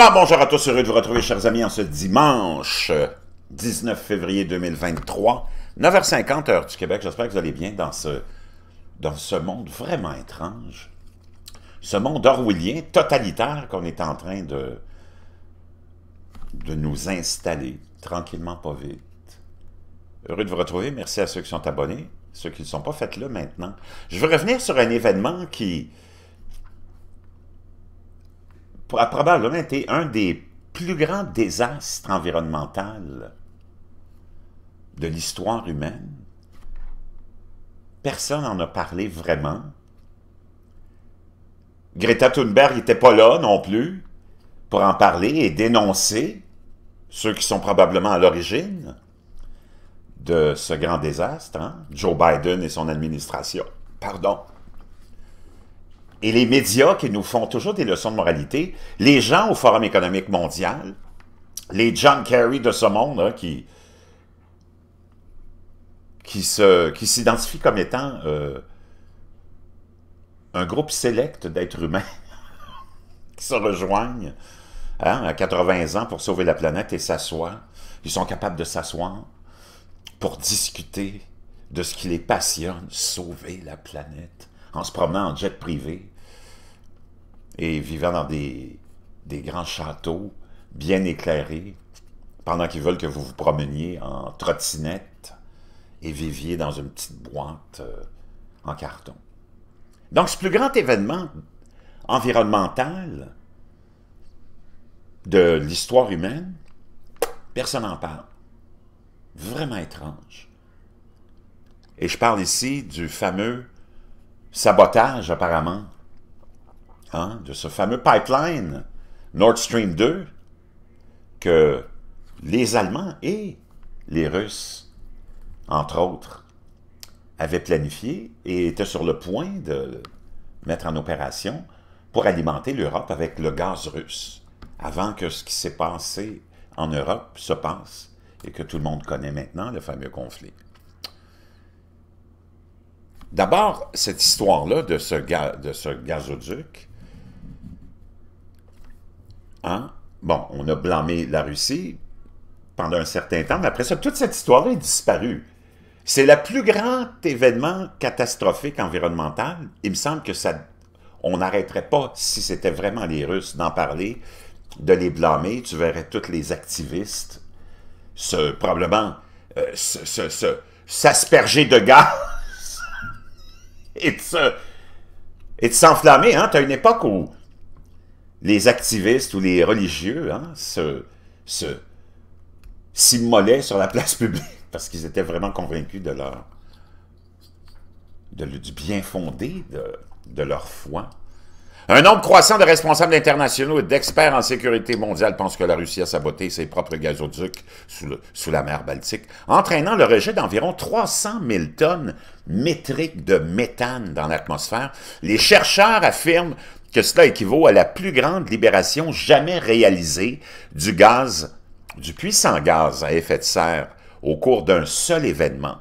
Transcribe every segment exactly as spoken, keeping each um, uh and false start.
Alors bonjour à tous, heureux de vous retrouver chers amis en ce dimanche dix-neuf février deux mille vingt-trois, neuf heures cinquante heure du Québec. J'espère que vous allez bien dans ce, dans ce monde vraiment étrange, ce monde orwellien, totalitaire qu'on est en train de, de nous installer, tranquillement pas vite. Heureux de vous retrouver, merci à ceux qui sont abonnés, ceux qui ne sont pas faits là maintenant. Je veux revenir sur un événement qui a probablement été un des plus grands désastres environnementaux de l'histoire humaine. Personne n'en a parlé vraiment. Greta Thunberg n'était pas là non plus pour en parler et dénoncer ceux qui sont probablement à l'origine de ce grand désastre, hein? Joe Biden et son administration. Pardon. Et les médias qui nous font toujours des leçons de moralité, les gens au Forum économique mondial, les John Kerry de ce monde, hein, qui, qui s'identifient qui comme étant euh, un groupe sélect d'êtres humains qui se rejoignent, hein, à quatre-vingts ans pour sauver la planète et s'asseoir. Ils sont capables de s'asseoir pour discuter de ce qui les passionne, sauver la planète, en se promenant en jet privé et vivant dans des, des grands châteaux bien éclairés, pendant qu'ils veulent que vous vous promeniez en trottinette et viviez dans une petite boîte euh, en carton. Donc, ce plus grand événement environnemental de l'histoire humaine, personne n'en parle. Vraiment étrange. Et je parle ici du fameux sabotage, apparemment, hein, de ce fameux pipeline Nord Stream deux que les Allemands et les Russes, entre autres, avaient planifié et étaient sur le point de mettre en opération pour alimenter l'Europe avec le gaz russe, avant que ce qui s'est passé en Europe se passe et que tout le monde connaît maintenant, le fameux conflit. D'abord, cette histoire-là de ce, ga de ce gazoduc, hein? Bon, on a blâmé la Russie pendant un certain temps, mais après ça, toute cette histoire-là est disparue. C'est le plus grand événement catastrophique environnemental. Il me semble que ça, on n'arrêterait pas, si c'était vraiment les Russes, d'en parler, de les blâmer. Tu verrais tous les activistes se, probablement euh, se, se, se, s'asperger de gaz. Et de s'enflammer, hein? Tu as une époque où les activistes ou les religieux, hein, se, se, s'immolaient sur la place publique parce qu'ils étaient vraiment convaincus de leur, de, du bien fondé de, de leur foi. Un nombre croissant de responsables internationaux et d'experts en sécurité mondiale pensent que la Russie a saboté ses propres gazoducs sous, le, sous la mer Baltique, entraînant le rejet d'environ trois cent mille tonnes métriques de méthane dans l'atmosphère. Les chercheurs affirment que cela équivaut à la plus grande libération jamais réalisée du gaz, du puissant gaz à effet de serre au cours d'un seul événement,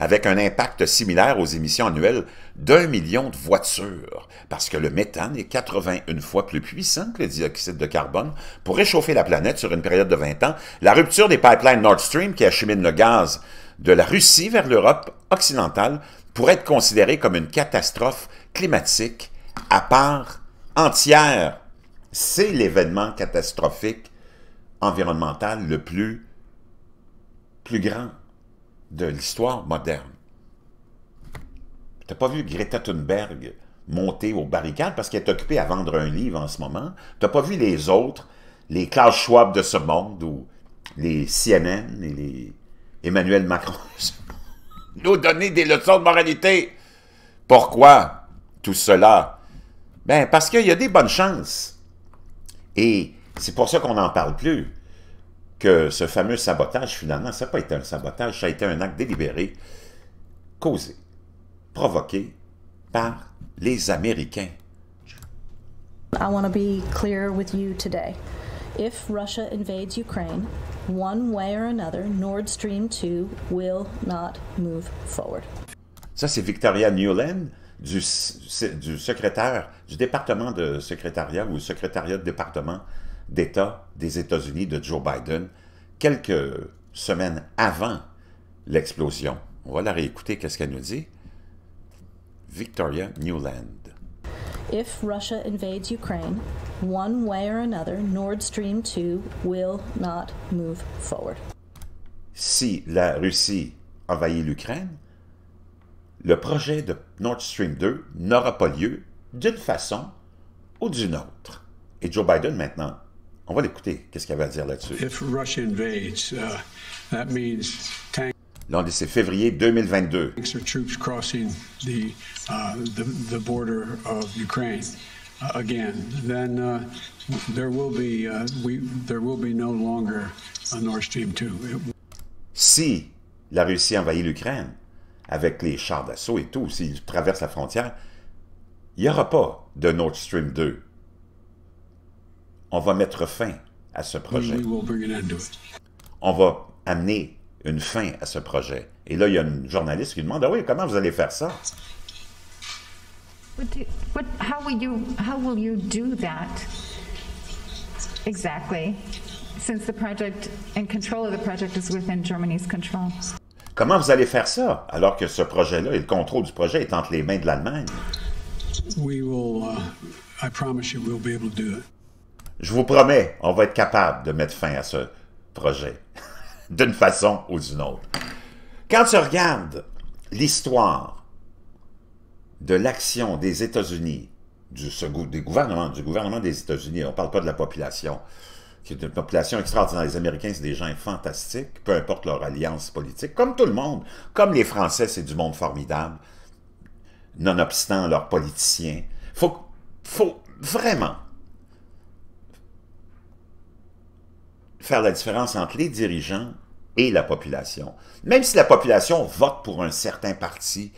avec un impact similaire aux émissions annuelles d'un million de voitures, parce que le méthane est quatre-vingt-une fois plus puissant que le dioxyde de carbone pour réchauffer la planète sur une période de vingt ans. La rupture des pipelines Nord Stream, qui achemine le gaz de la Russie vers l'Europe occidentale, pourrait être considérée comme une catastrophe climatique à part entière. C'est l'événement catastrophique environnemental le plus, plus grand de l'histoire moderne. T'as pas vu Greta Thunberg monter aux barricades parce qu'elle est occupée à vendre un livre en ce moment. T'as pas vu les autres, les Klaus Schwab de ce monde, ou les C N N et les Emmanuel Macron, nous donner des leçons de moralité. Pourquoi tout cela? Ben, parce qu'il y a des bonnes chances. Et c'est pour ça qu'on n'en parle plus. Que ce fameux sabotage, finalement, ça n'a pas été un sabotage, ça a été un acte délibéré, causé, provoqué par les Américains. I want to be clear with you today. If Russia invades Ukraine, one way or another, Nord Stream two will not move forward. Ça, c'est Victoria Nuland, du, du secrétaire, du département de secrétariat ou secrétariat de département d'État des États-Unis de Joe Biden quelques semaines avant l'explosion. On va la réécouter, qu'est-ce qu'elle nous dit? Victoria Nuland. If Russia invades Ukraine, one way or another, Nord Stream two will not move forward. Si la Russie envahit l'Ukraine, le projet de Nord Stream deux n'aura pas lieu d'une façon ou d'une autre. Et Joe Biden maintenant, on va l'écouter, qu'est-ce qu'il avait à dire là-dessus. If Russia invades, uh, that means tank. Là, on est, c'est février deux mille vingt-deux. Si la Russie envahit l'Ukraine, avec les chars d'assaut et tout, s'ils traversent la frontière, il n'y aura pas de Nord Stream deux. On va mettre fin à ce projet. On va amener une fin à ce projet. Et là, il y a une journaliste qui demande, « Ah oui, comment vous allez faire ça? » Comment vous allez faire ça, alors que ce projet-là et le contrôle du projet est entre les mains de l'Allemagne? Je vous promets, on va être capable de mettre fin à ce projet. D'une façon ou d'une autre. Quand tu regardes l'histoire de l'action des États-Unis, du, des gouvernements, du gouvernement des États-Unis, on ne parle pas de la population, qui est une population extraordinaire. Les Américains, c'est des gens fantastiques, peu importe leur alliance politique, comme tout le monde, comme les Français, c'est du monde formidable, nonobstant leurs politiciens. Il faut, faut vraiment faire la différence entre les dirigeants et la population. Même si la population vote pour un certain parti,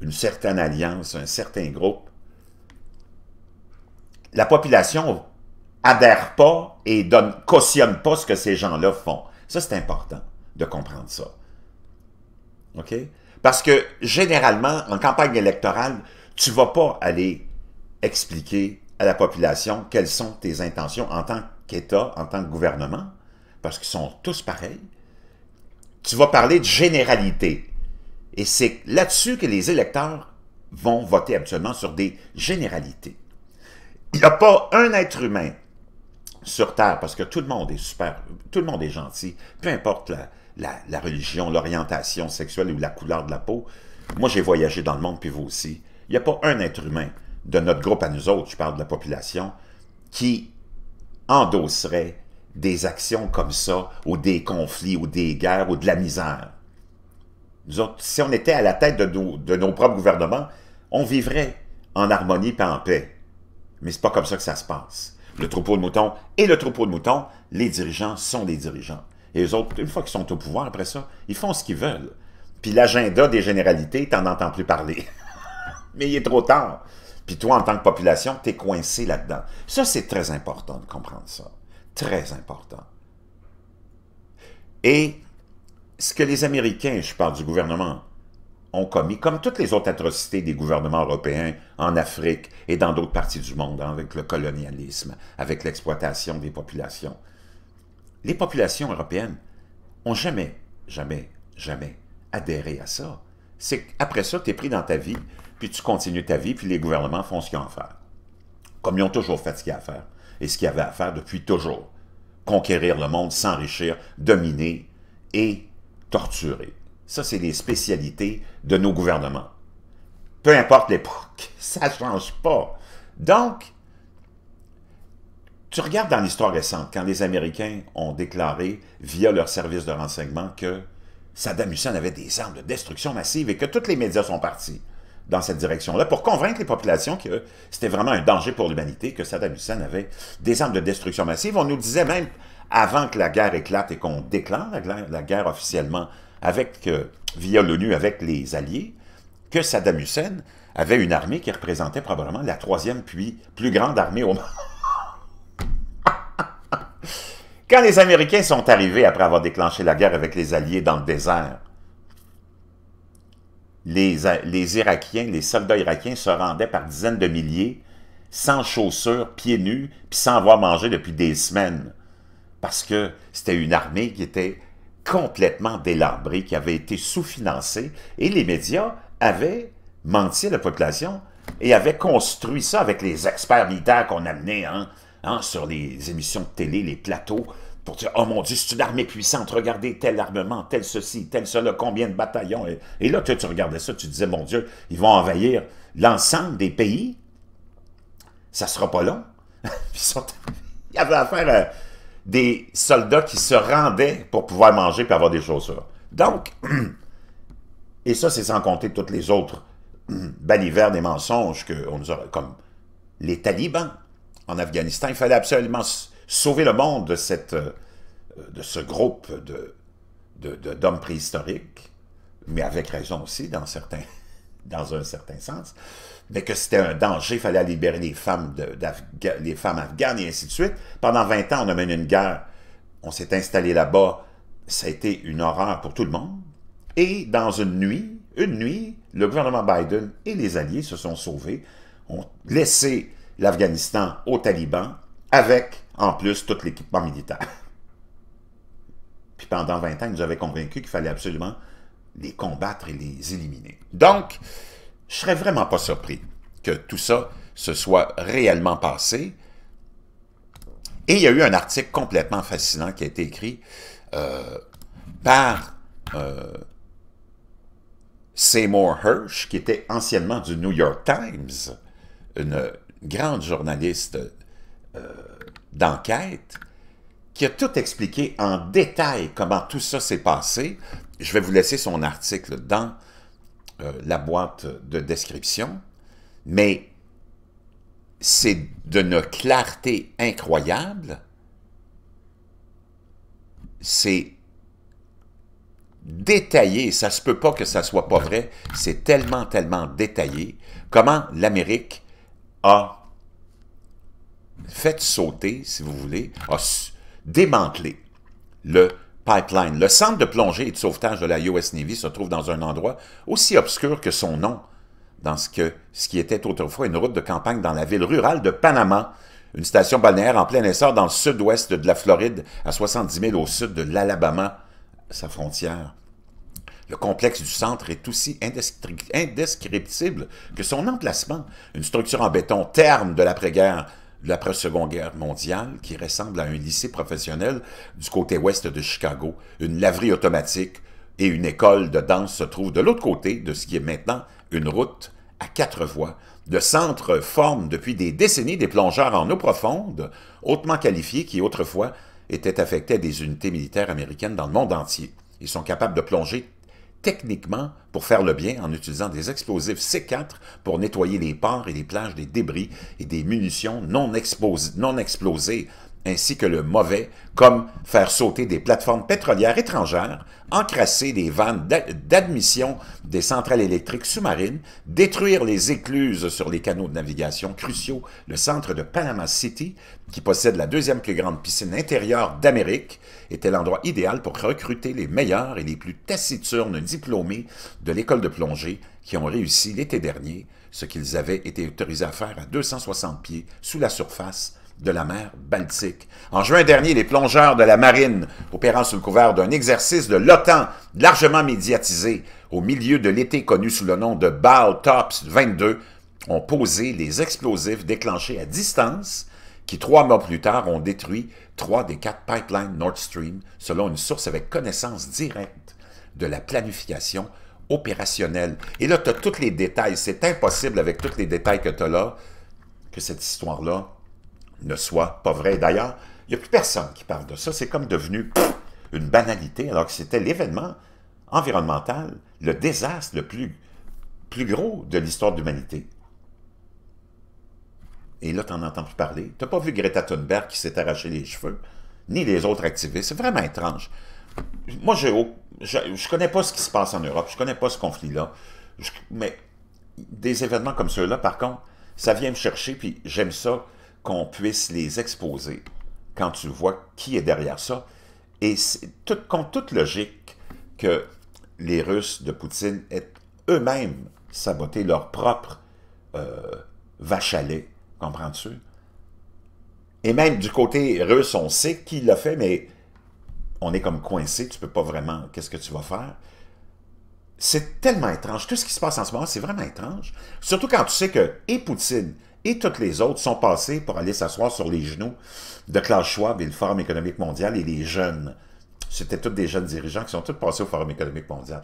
une certaine alliance, un certain groupe, la population n'adhère pas et ne cautionne pas ce que ces gens-là font. Ça, c'est important de comprendre ça. OK? Parce que, généralement, en campagne électorale, tu ne vas pas aller expliquer à la population quelles sont tes intentions en tant qu'État, en tant que gouvernement, parce qu'ils sont tous pareils, tu vas parler de généralité. Et c'est là-dessus que les électeurs vont voter habituellement, sur des généralités. Il n'y a pas un être humain sur Terre, parce que tout le monde est super, tout le monde est gentil, peu importe la, la, la religion, l'orientation sexuelle ou la couleur de la peau. Moi, j'ai voyagé dans le monde, puis vous aussi. Il n'y a pas un être humain de notre groupe à nous autres, je parle de la population, qui endosserait des actions comme ça, ou des conflits, ou des guerres, ou de la misère. Nous autres, si on était à la tête de nos, de nos propres gouvernements, on vivrait en harmonie et en paix. Mais c'est pas comme ça que ça se passe. Le troupeau de moutons et le troupeau de moutons, les dirigeants sont les dirigeants. Et eux autres, une fois qu'ils sont au pouvoir, après ça, ils font ce qu'ils veulent. Puis l'agenda des généralités, t'en entends plus parler. Mais il est trop tard. Puis toi, en tant que population, t'es coincé là-dedans. Ça, c'est très important de comprendre ça. Très important. Et ce que les Américains, je parle du gouvernement, ont commis, comme toutes les autres atrocités des gouvernements européens en Afrique et dans d'autres parties du monde, hein, avec le colonialisme, avec l'exploitation des populations, les populations européennes n'ont jamais, jamais, jamais adhéré à ça. C'est qu'après ça, tu es pris dans ta vie, puis tu continues ta vie, puis les gouvernements font ce qu'ils ont à faire. Comme ils ont toujours fait ce qu'il y a à faire, et ce qu'il y avait à faire depuis toujours. Conquérir le monde, s'enrichir, dominer et torturer. Ça, c'est les spécialités de nos gouvernements. Peu importe l'époque, ça ne change pas. Donc, tu regardes dans l'histoire récente, quand les Américains ont déclaré, via leur service de renseignement, que Saddam Hussein avait des armes de destruction massive et que tous les médias sont partis dans cette direction-là, pour convaincre les populations que c'était vraiment un danger pour l'humanité, que Saddam Hussein avait des armes de destruction massive. On nous disait même, avant que la guerre éclate et qu'on déclare la guerre, la guerre officiellement avec, euh, via l'ONU avec les alliés, que Saddam Hussein avait une armée qui représentait probablement la troisième puis plus grande armée au monde. Quand les Américains sont arrivés après avoir déclenché la guerre avec les alliés dans le désert, Les, les Irakiens, les soldats irakiens se rendaient par dizaines de milliers sans chaussures, pieds nus, puis sans avoir mangé depuis des semaines. Parce que c'était une armée qui était complètement délabrée, qui avait été sous-financée, et les médias avaient menti à la population et avaient construit ça avec les experts militaires qu'on amenait hein, hein, sur les émissions de télé, les plateaux, pour dire « Oh mon Dieu, c'est une armée puissante, regardez tel armement, tel ceci, tel cela, combien de bataillons. » Et là, tu, tu regardais ça, tu disais « Mon Dieu, ils vont envahir l'ensemble des pays. » Ça sera pas long. Il y avait affaire à des soldats qui se rendaient pour pouvoir manger et avoir des chaussures. Donc, et ça, c'est sans compter toutes les autres balivers des mensonges qu'on nous a, comme les talibans en Afghanistan. Il fallait absolument sauver le monde de, cette, de ce groupe de, de, de, d'hommes préhistoriques, mais avec raison aussi, dans, certains, dans un certain sens. Mais que c'était un danger, il fallait libérer les femmes, de, les femmes afghanes et ainsi de suite. Pendant vingt ans, on a mené une guerre, on s'est installé là-bas, ça a été une horreur pour tout le monde. Et dans une nuit, une nuit, le gouvernement Biden et les alliés se sont sauvés, ont laissé l'Afghanistan aux talibans, avec, en plus, tout l'équipement militaire. Puis pendant vingt ans, ils nous avaient convaincus qu'il fallait absolument les combattre et les éliminer. Donc, je serais vraiment pas surpris que tout ça se soit réellement passé. Et il y a eu un article complètement fascinant qui a été écrit euh, par euh, Seymour Hersh, qui était anciennement du New York Times, une grande journaliste euh, d'enquête, qui a tout expliqué en détail comment tout ça s'est passé. Je vais vous laisser son article dans Euh, la boîte de description, mais c'est d'une clarté incroyable, c'est détaillé, ça se peut pas que ça soit pas vrai, c'est tellement, tellement détaillé, comment l'Amérique a fait sauter, si vous voulez, a démantelé le Pipeline. Le centre de plongée et de sauvetage de la U S Navy se trouve dans un endroit aussi obscur que son nom, dans ce, que, ce qui était autrefois une route de campagne dans la ville rurale de Panama, une station balnéaire en plein essor dans le sud-ouest de la Floride, à soixante-dix milles au sud de l'Alabama, sa frontière. Le complexe du centre est aussi indescriptible que son emplacement, une structure en béton terne de l'après-guerre, l'après-seconde guerre mondiale, qui ressemble à un lycée professionnel du côté ouest de Chicago. Une laverie automatique et une école de danse se trouvent de l'autre côté de ce qui est maintenant une route à quatre voies. Le centre forme depuis des décennies des plongeurs en eau profonde, hautement qualifiés, qui autrefois étaient affectés à des unités militaires américaines dans le monde entier. Ils sont capables de plonger techniquement pour faire le bien en utilisant des explosifs C quatre pour nettoyer les ports et les plages des débris et des munitions non, exposées, non explosées, ainsi que le mauvais, comme faire sauter des plateformes pétrolières étrangères, encrasser des vannes d'admission des centrales électriques sous-marines, détruire les écluses sur les canaux de navigation cruciaux, le centre de Panama City, qui possède la deuxième plus grande piscine intérieure d'Amérique, était l'endroit idéal pour recruter les meilleurs et les plus taciturnes diplômés de l'école de plongée qui ont réussi l'été dernier ce qu'ils avaient été autorisés à faire à deux cent soixante pieds sous la surface de la mer Baltique. En juin dernier, les plongeurs de la marine, opérant sous le couvert d'un exercice de l'OTAN largement médiatisé, au milieu de l'été connu sous le nom de B A L T O P S vingt-deux, ont posé les explosifs déclenchés à distance, qui trois mois plus tard ont détruit trois des quatre pipelines Nord Stream, selon une source avec connaissance directe de la planification opérationnelle. Et là, tu as tous les détails. C'est impossible avec tous les détails que tu as là, que cette histoire-là ne soit pas vrai. D'ailleurs, il n'y a plus personne qui parle de ça. C'est comme devenu pff, une banalité, alors que c'était l'événement environnemental, le désastre le plus, plus gros de l'histoire de l'humanité. Et là, tu n'en entends plus parler. Tu n'as pas vu Greta Thunberg qui s'est arraché les cheveux, ni les autres activistes. C'est vraiment étrange. Moi, je ne connais pas ce qui se passe en Europe. Je ne connais pas ce conflit-là. Mais des événements comme ceux-là, par contre, ça vient me chercher, puis j'aime ça qu'on puisse les exposer quand tu vois qui est derrière ça. Et c'est tout, contre toute logique que les Russes de Poutine aient eux-mêmes saboté leur propre euh, vache à lait Comprends-tu? Et même du côté russe, on sait qui l'a fait, mais on est comme coincé, tu ne peux pas vraiment... Qu'est-ce que tu vas faire? C'est tellement étrange. Tout ce qui se passe en ce moment, c'est vraiment étrange. Surtout quand tu sais que et Poutine et toutes les autres sont passés pour aller s'asseoir sur les genoux de Klaus Schwab et le Forum économique mondial et les jeunes. C'était tous des jeunes dirigeants qui sont tous passés au Forum économique mondial.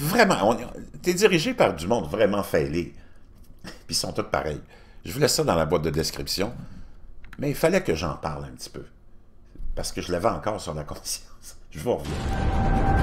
Vraiment, t'es dirigé par du monde vraiment fêlé. Puis ils sont tous pareils. Je vous laisse ça dans la boîte de description. Mais il fallait que j'en parle un petit peu. Parce que je l'avais encore sur la conscience. Je vous reviens.